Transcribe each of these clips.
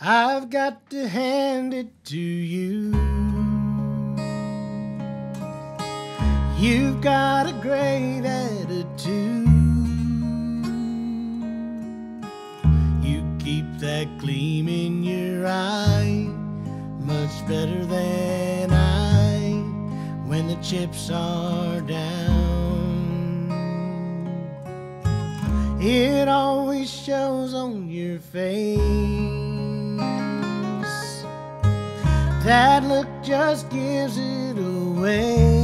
I've got to hand it to you. You've got a great attitude. You keep that gleam in your eye much better than I when the chips are down. It always shows on your face. That look just gives it away.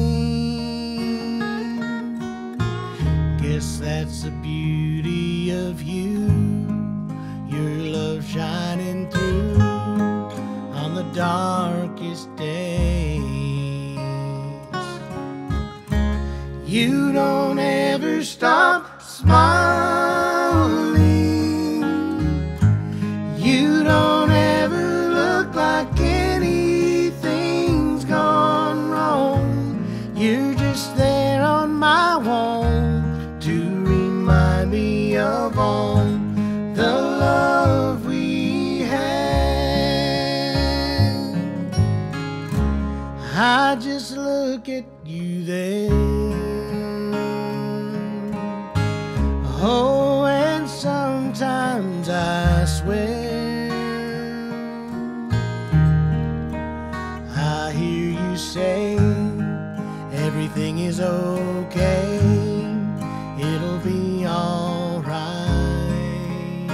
That's the beauty of you, your love shining through on the darkest days. You don't ever stop smiling. You don't ever look like anything's gone wrong. You're just there on my wall to remind me of all the love we had. I just look at you there. Oh, and sometimes I swear I hear you say everything is okay. It'll be all right.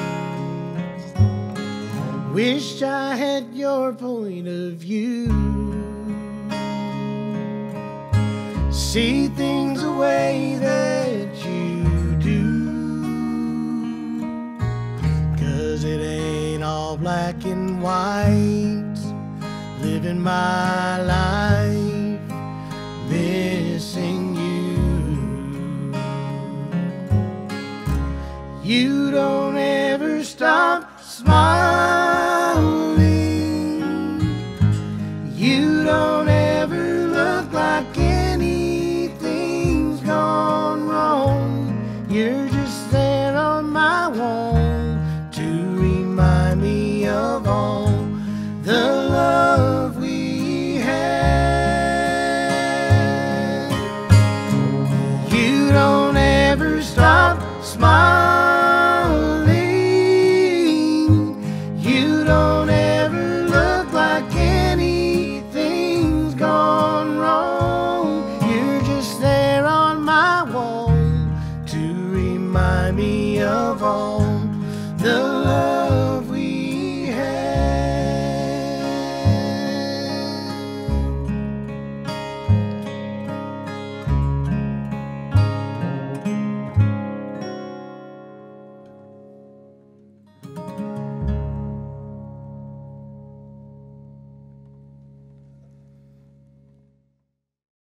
Wish I had your point of view. See things the way that you do. 'Cause it ain't all black and white. Living my life, missing you. You don't ever stop smiling. You don't ever look like anything's gone wrong. You're just there on my wall to remind me of all the love we had. You don't ever stop smiling. You don't